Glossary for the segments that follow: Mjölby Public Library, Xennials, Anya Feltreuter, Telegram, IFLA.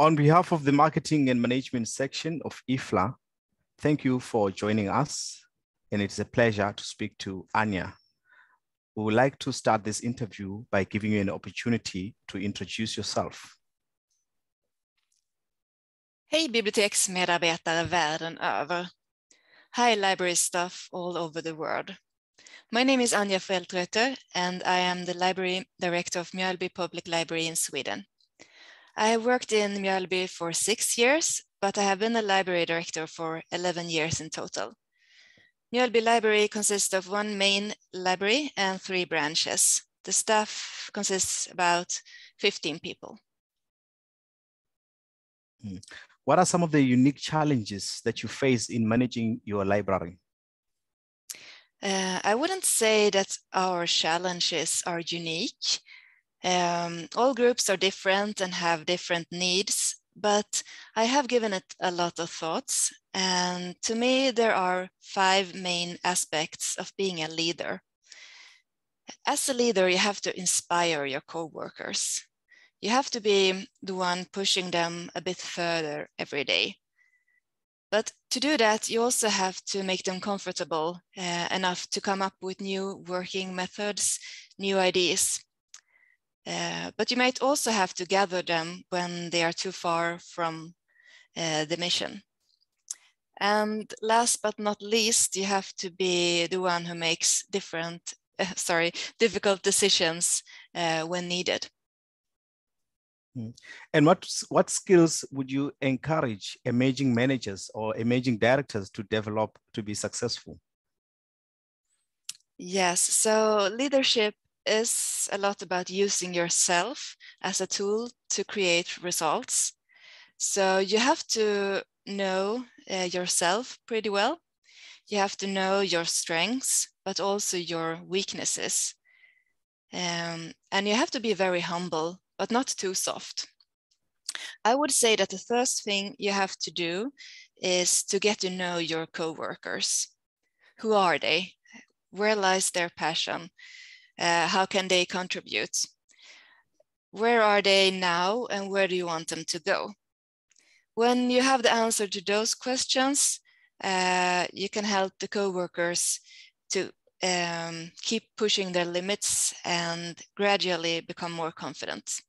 On behalf of the marketing and management section of IFLA, thank you for joining us. And it's a pleasure to speak to Anya. We would like to start this interview by giving you an opportunity to introduce yourself. Hej biblioteksmedarbetare världen över. Hi library staff all over the world. My name is Anya Feltreuter and I am the library director of Mjölby Public Library in Sweden. I have worked in Mjölby for 6 years, but I have been a library director for 11 years in total. Mjölby Library consists of one main library and 3 branches. The staff consists about 15 people. What are some of the unique challenges that you face in managing your library? I wouldn't say that our challenges are unique. All groups are different and have different needs, but I have given it a lot of thoughts. And to me, there are 5 main aspects of being a leader. As a leader, you have to inspire your co-workers. You have to be the one pushing them a bit further every day. But to do that, you also have to make them comfortable enough to come up with new working methods, new ideas. But you might also have to gather them when they are too far from the mission. And last but not least, you have to be the one who makes difficult decisions when needed. And what skills would you encourage emerging managers or emerging directors to develop to be successful? Yes, so leadership is a lot about using yourself as a tool to create results. So you have to know yourself pretty well. You have to know your strengths, but also your weaknesses. And you have to be very humble, but not too soft. I would say that the first thing you have to do is to get to know your coworkers. Who are they? Where lies their passion? How can they contribute? Where are they now and where do you want them to go? When you have the answer to those questions, you can help the coworkers to keep pushing their limits and gradually become more confident.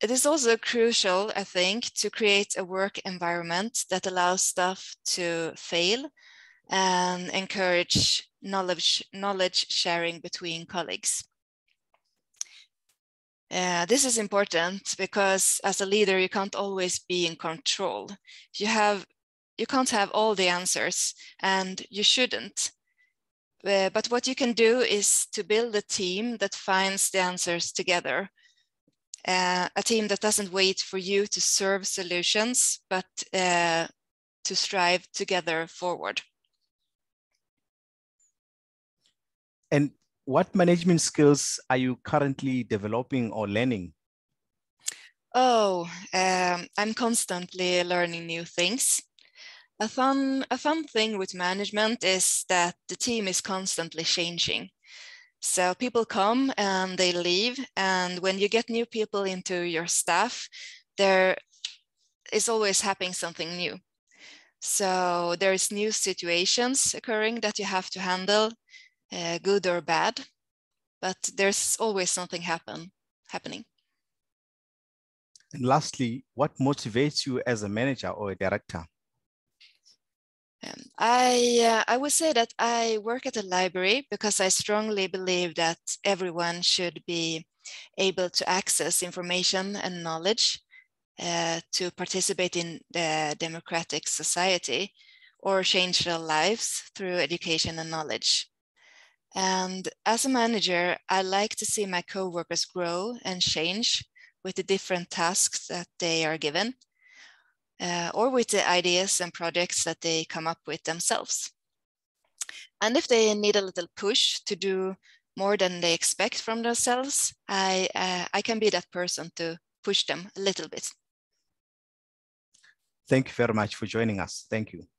It is also crucial, I think, to create a work environment that allows staff to fail and encourage knowledge sharing between colleagues. This is important because as a leader, you can't always be in control. You can't have all the answers and you shouldn't. But what you can do is to build a team that finds the answers together. A team that doesn't wait for you to serve solutions, but to strive together forward. And what management skills are you currently developing or learning? I'm constantly learning new things. A fun thing with management is that the team is constantly changing. So people come and they leave. And when you get new people into your staff, there is always happening something new. So there is new situations occurring that you have to handle, good or bad, but there's always something happening. And lastly, what motivates you as a manager or a director? I would say that I work at a library because I strongly believe that everyone should be able to access information and knowledge to participate in the democratic society or change their lives through education and knowledge. And as a manager, I like to see my co-workers grow and change with the different tasks that they are given. Or with the ideas and projects that they come up with themselves. And if they need a little push to do more than they expect from themselves, I can be that person to push them a little bit. Thank you very much for joining us. Thank you.